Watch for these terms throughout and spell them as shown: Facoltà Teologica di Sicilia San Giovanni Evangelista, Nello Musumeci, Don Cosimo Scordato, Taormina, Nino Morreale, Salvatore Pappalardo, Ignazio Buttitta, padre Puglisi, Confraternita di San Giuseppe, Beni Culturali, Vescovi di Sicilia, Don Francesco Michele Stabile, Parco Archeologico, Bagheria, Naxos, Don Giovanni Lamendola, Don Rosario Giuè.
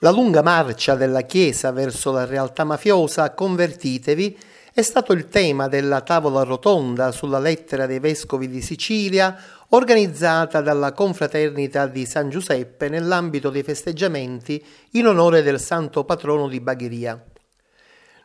La lunga marcia della Chiesa verso la realtà mafiosa, convertitevi, è stato il tema della tavola rotonda sulla lettera dei Vescovi di Sicilia organizzata dalla Confraternita di San Giuseppe nell'ambito dei festeggiamenti in onore del santo patrono di Bagheria.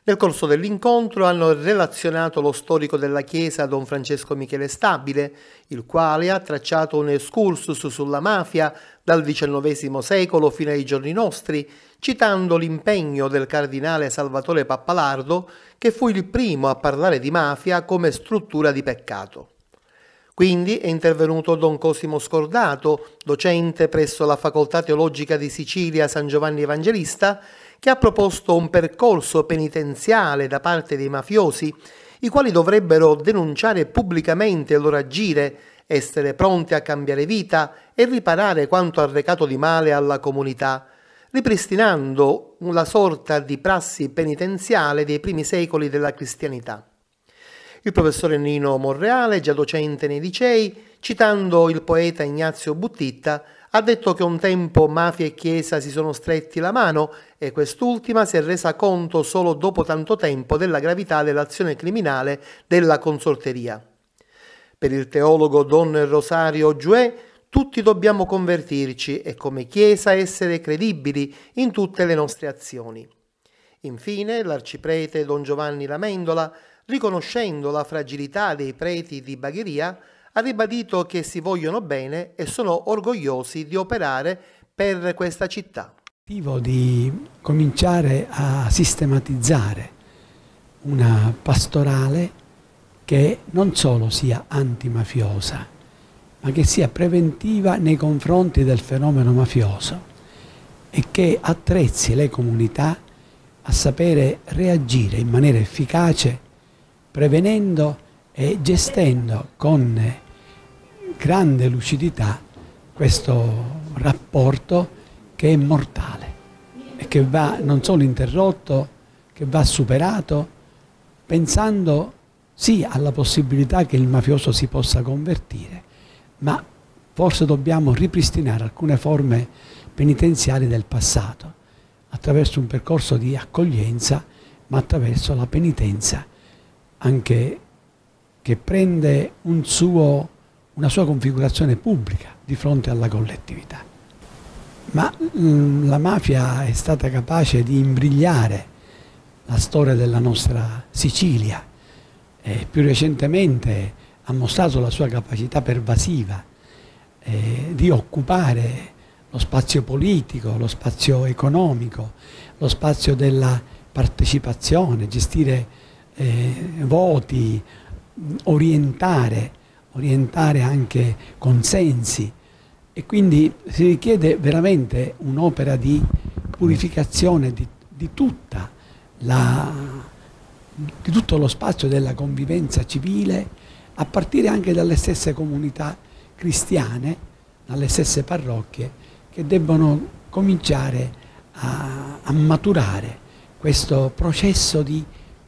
Nel corso dell'incontro hanno relazionato lo storico della Chiesa Don Francesco Michele Stabile, il quale ha tracciato un excursus sulla mafia dal XIX secolo fino ai giorni nostri, citando l'impegno del cardinale Salvatore Pappalardo, che fu il primo a parlare di mafia come struttura di peccato. Quindi è intervenuto Don Cosimo Scordato, docente presso la Facoltà Teologica di Sicilia San Giovanni Evangelista, che ha proposto un percorso penitenziale da parte dei mafiosi, i quali dovrebbero denunciare pubblicamente il loro agire, essere pronti a cambiare vita e riparare quanto arrecato di male alla comunità, ripristinando una sorta di prassi penitenziale dei primi secoli della cristianità. Il professore Nino Morreale, già docente nei licei, citando il poeta Ignazio Buttitta, ha detto che un tempo mafia e chiesa si sono stretti la mano e quest'ultima si è resa conto solo dopo tanto tempo della gravità dell'azione criminale della consorteria. Per il teologo Don Rosario Giuè, tutti dobbiamo convertirci e come chiesa essere credibili in tutte le nostre azioni. Infine, l'arciprete Don Giovanni Lamendola, riconoscendo la fragilità dei preti di Bagheria, ha ribadito che si vogliono bene e sono orgogliosi di operare per questa città. L'obiettivo di cominciare a sistematizzare una pastorale che non solo sia antimafiosa, ma che sia preventiva nei confronti del fenomeno mafioso e che attrezzi le comunità a sapere reagire in maniera efficace, prevenendo e gestendo con grande lucidità questo rapporto che è mortale e che va non solo interrotto, che va superato, pensando sì alla possibilità che il mafioso si possa convertire, ma forse dobbiamo ripristinare alcune forme penitenziali del passato attraverso un percorso di accoglienza, ma attraverso la penitenza anche che prende una sua configurazione pubblica di fronte alla collettività. Ma la mafia è stata capace di imbrigliare la storia della nostra Sicilia e più recentemente ha mostrato la sua capacità pervasiva di occupare lo spazio politico, lo spazio economico, lo spazio della partecipazione, gestire voti, orientare anche consensi, e quindi si richiede veramente un'opera di purificazione di tutto lo spazio della convivenza civile, a partire anche dalle stesse comunità cristiane, dalle stesse parrocchie, che debbono cominciare a maturare questo processo di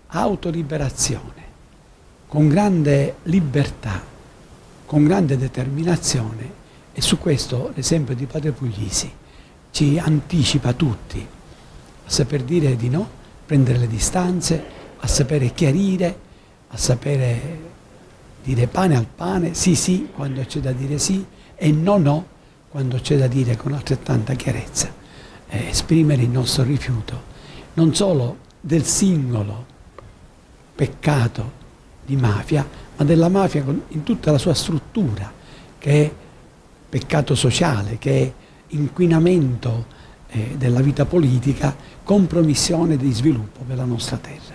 autoliberazione, con grande libertà, con grande determinazione, e su questo l'esempio di padre Puglisi ci anticipa tutti a saper dire di no, prendere le distanze, a sapere chiarire, a sapere dire pane al pane, sì sì quando c'è da dire sì e no no quando c'è da dire con altrettanta chiarezza, esprimere il nostro rifiuto non solo del singolo peccato di mafia, ma della mafia in tutta la sua struttura, che è peccato sociale, che è inquinamento della vita politica, compromissione di sviluppo per la nostra terra.